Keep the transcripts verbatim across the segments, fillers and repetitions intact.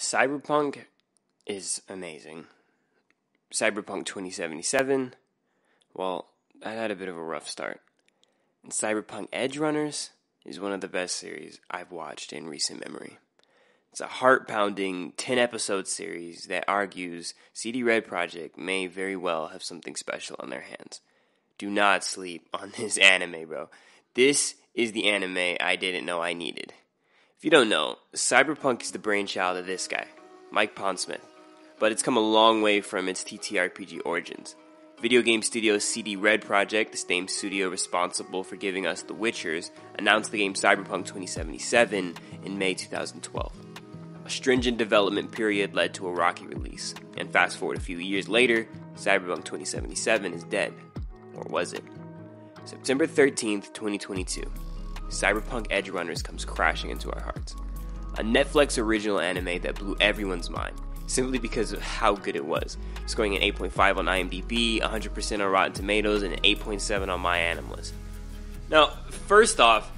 Cyberpunk is amazing. Cyberpunk twenty seventy-seven, well, that had a bit of a rough start. And Cyberpunk Edgerunners is one of the best series I've watched in recent memory. It's a heart-pounding ten-episode series that argues C D Red Projekt may very well have something special on their hands. Do not sleep on this anime, bro. This is the anime I didn't know I needed. If you don't know, Cyberpunk is the brainchild of this guy, Mike Pondsmith, but it's come a long way from its T T R P G origins. Video game studio C D Red Projekt, the same studio responsible for giving us The Witchers, announced the game Cyberpunk twenty seventy-seven in May twenty twelve. A stringent development period led to a rocky release, and fast forward a few years later, Cyberpunk twenty seventy-seven is dead. Or was it? September thirteenth, twenty twenty-two, Cyberpunk Edgerunners comes crashing into our hearts. A Netflix original anime that blew everyone's mind, simply because of how good it was, scoring an eight point five on I M D B, one hundred percent on Rotten Tomatoes, and an eight point seven on MyAnimeList. Now, first off,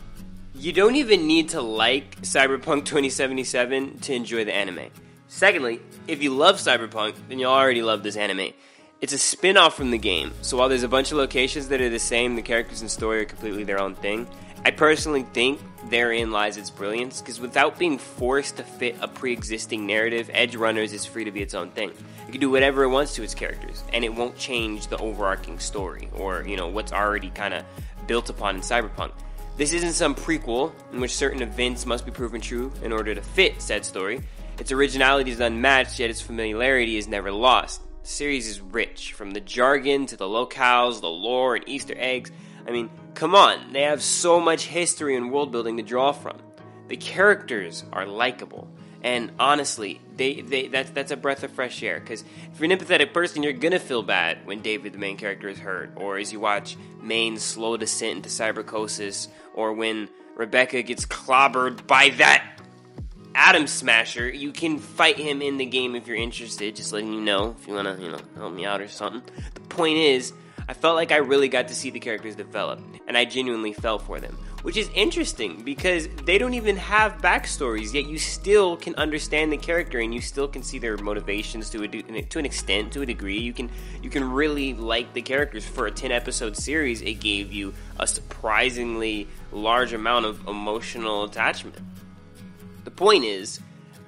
you don't even need to like Cyberpunk twenty seventy-seven to enjoy the anime. Secondly, if you love Cyberpunk, then you'll already love this anime. It's a spin-off from the game, so while there's a bunch of locations that are the same, the characters and story are completely their own thing. I personally think therein lies its brilliance, because without being forced to fit a pre-existing narrative, Edgerunners is free to be its own thing. It can do whatever it wants to its characters, and it won't change the overarching story, or, you know, what's already kind of built upon in Cyberpunk. This isn't some prequel in which certain events must be proven true in order to fit said story. Its originality is unmatched, yet its familiarity is never lost. The series is rich, from the jargon to the locales, the lore, and Easter eggs. I mean, come on, they have so much history and world building to draw from. The characters are likable, and honestly, they, they that's, that's a breath of fresh air, because if you're an empathetic person, you're gonna feel bad when David, the main character, is hurt, or as you watch Maine's slow descent into cybercosis, or when Rebecca gets clobbered by that Adam Smasher. You can fight him in the game if you're interested, just letting you know, if you wanna, you know, help me out or something. The point is, I felt like I really got to see the characters develop, and I genuinely fell for them, which is interesting because they don't even have backstories, yet you still can understand the character and you still can see their motivations to a de- to an extent, to a degree. You can you can really like the characters. For a ten-episode series, it gave you a surprisingly large amount of emotional attachment. The point is,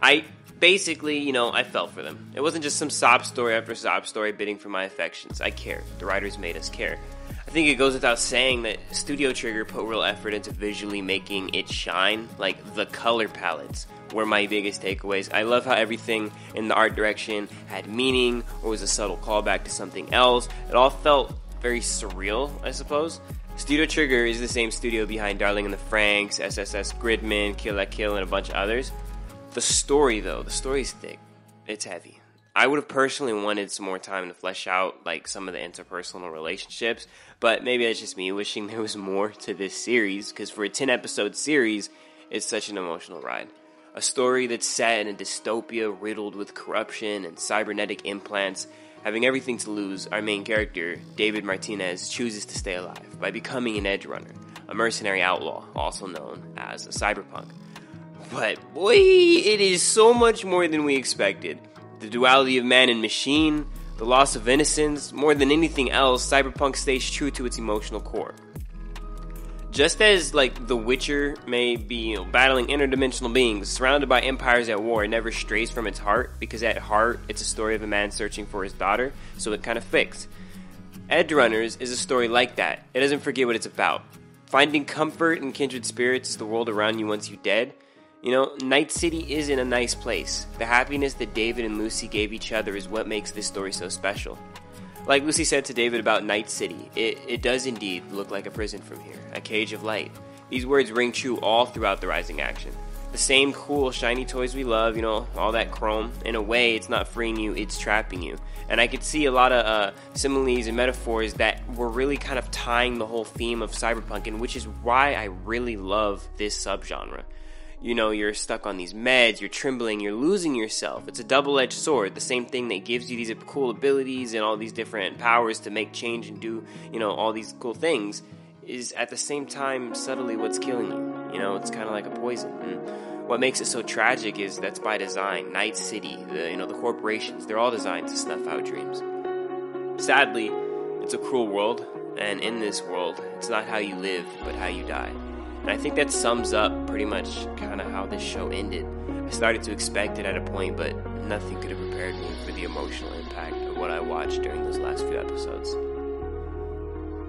I basically, you know, I fell for them. It wasn't just some sob story after sob story bidding for my affections. I cared. The writers made us care. I think it goes without saying that Studio Trigger put real effort into visually making it shine. Like, the color palettes were my biggest takeaways. I love how everything in the art direction had meaning or was a subtle callback to something else. It all felt very surreal, I suppose. Studio Trigger is the same studio behind Darling in the Franks, S S S Gridman, Kill la Kill, and a bunch of others. The story, though, the story's thick. It's heavy. I would have personally wanted some more time to flesh out, like, some of the interpersonal relationships, but maybe that's just me wishing there was more to this series, because for a ten-episode series, it's such an emotional ride. A story that's set in a dystopia riddled with corruption and cybernetic implants. Having everything to lose, our main character, David Martinez, chooses to stay alive by becoming an edgerunner, a mercenary outlaw, also known as a cyberpunk. But boy, it is so much more than we expected. The duality of man and machine, the loss of innocence, more than anything else, Cyberpunk stays true to its emotional core. Just as, like, The Witcher may be, you know, battling interdimensional beings, surrounded by empires at war, it never strays from its heart, because at heart, it's a story of a man searching for his daughter, so it kind of fits. Edgerunners is a story like that. It doesn't forget what it's about. Finding comfort in kindred spirits is the world around you once you're dead. You know, Night City isn't a nice place. The happiness that David and Lucy gave each other is what makes this story so special. Like Lucy said to David about Night City, it, it does indeed look like a prison from here, a cage of light. These words ring true all throughout the rising action. The same cool, shiny toys we love, you know, all that chrome. In a way, it's not freeing you, it's trapping you. And I could see a lot of uh, similes and metaphors that were really kind of tying the whole theme of cyberpunk, and which is why I really love this subgenre. You know, you're stuck on these meds, you're trembling, you're losing yourself. It's a double-edged sword, the same thing that gives you these cool abilities and all these different powers to make change and do, you know, all these cool things, is at the same time subtly what's killing you. You know, it's kind of like a poison. And what makes it so tragic is that's by design. Night City, the, you know, the corporations, they're all designed to snuff out dreams. Sadly, it's a cruel world, and in this world, it's not how you live, but how you die. And I think that sums up pretty much kind of how this show ended. I started to expect it at a point, but nothing could have prepared me for the emotional impact of what I watched during those last few episodes.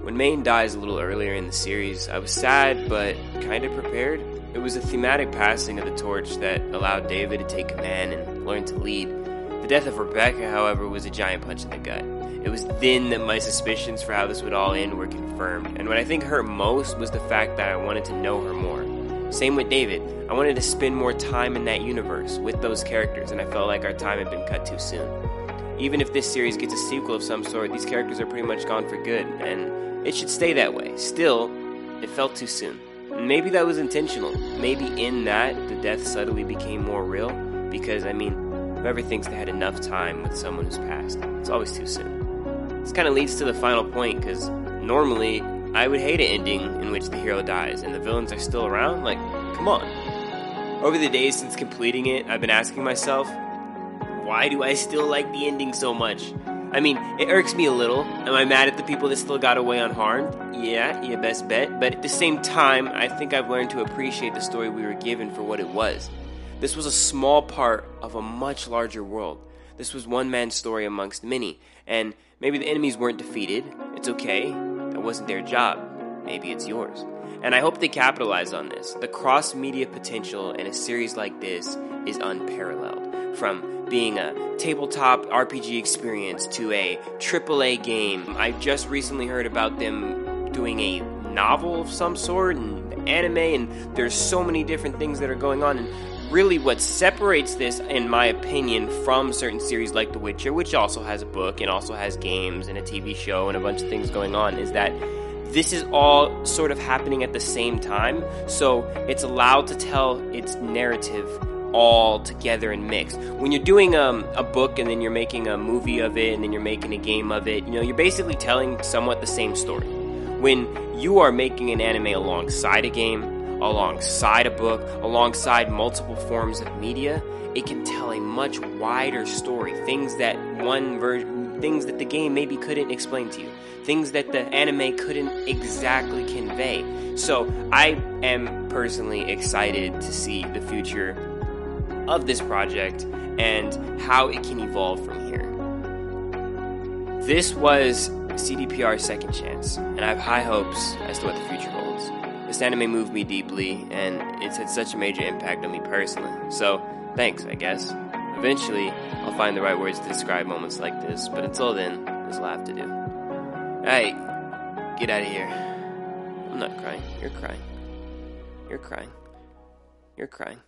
When Maine dies a little earlier in the series, I was sad, but kind of prepared. It was a thematic passing of the torch that allowed David to take command and learn to lead. The death of Rebecca, however, was a giant punch in the gut. It was then that my suspicions for how this would all end were confirmed, and what I think hurt most was the fact that I wanted to know her more. Same with David. I wanted to spend more time in that universe with those characters, and I felt like our time had been cut too soon. Even if this series gets a sequel of some sort, these characters are pretty much gone for good, and it should stay that way. Still, it felt too soon. Maybe that was intentional. Maybe in that, the death suddenly became more real, because, I mean, whoever thinks they had enough time with someone who's passed, it's always too soon. This kind of leads to the final point, because normally, I would hate an ending in which the hero dies, and the villains are still around. Like, come on. Over the days since completing it, I've been asking myself, why do I still like the ending so much? I mean, it irks me a little. Am I mad at the people that still got away unharmed? Yeah, you best bet. But at the same time, I think I've learned to appreciate the story we were given for what it was. This was a small part of a much larger world. This was one man's story amongst many. And maybe the enemies weren't defeated. It's okay. That wasn't their job. Maybe it's yours. And I hope they capitalize on this. The cross-media potential in a series like this is unparalleled. From being a tabletop R P G experience to a triple A game. I just recently heard about them doing a novel of some sort and anime, and there's so many different things that are going on. And really what separates this, in my opinion, from certain series like The Witcher, which also has a book and also has games and a T V show and a bunch of things going on, is that this is all sort of happening at the same time, so it's allowed to tell its narrative all together and mixed. When you're doing um, a book and then you're making a movie of it and then you're making a game of it, you know, you're basically telling somewhat the same story. When you are making an anime alongside a game, alongside a book, alongside multiple forms of media, it can tell a much wider story. Things that one version Things that the game maybe couldn't explain to you. Things that the anime couldn't exactly convey. So I am personally excited to see the future of this project and how it can evolve from here. This was C D P R's second chance, and I have high hopes as to what the future holds. This anime moved me deeply, and it's had such a major impact on me personally. So thanks, I guess. Eventually, I'll find the right words to describe moments like this, but until then, there's a lot to do. Alright, get out of here. I'm not crying. You're crying. You're crying. You're crying.